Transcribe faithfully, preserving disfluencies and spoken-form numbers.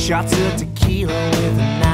Shots of tequila with a knife.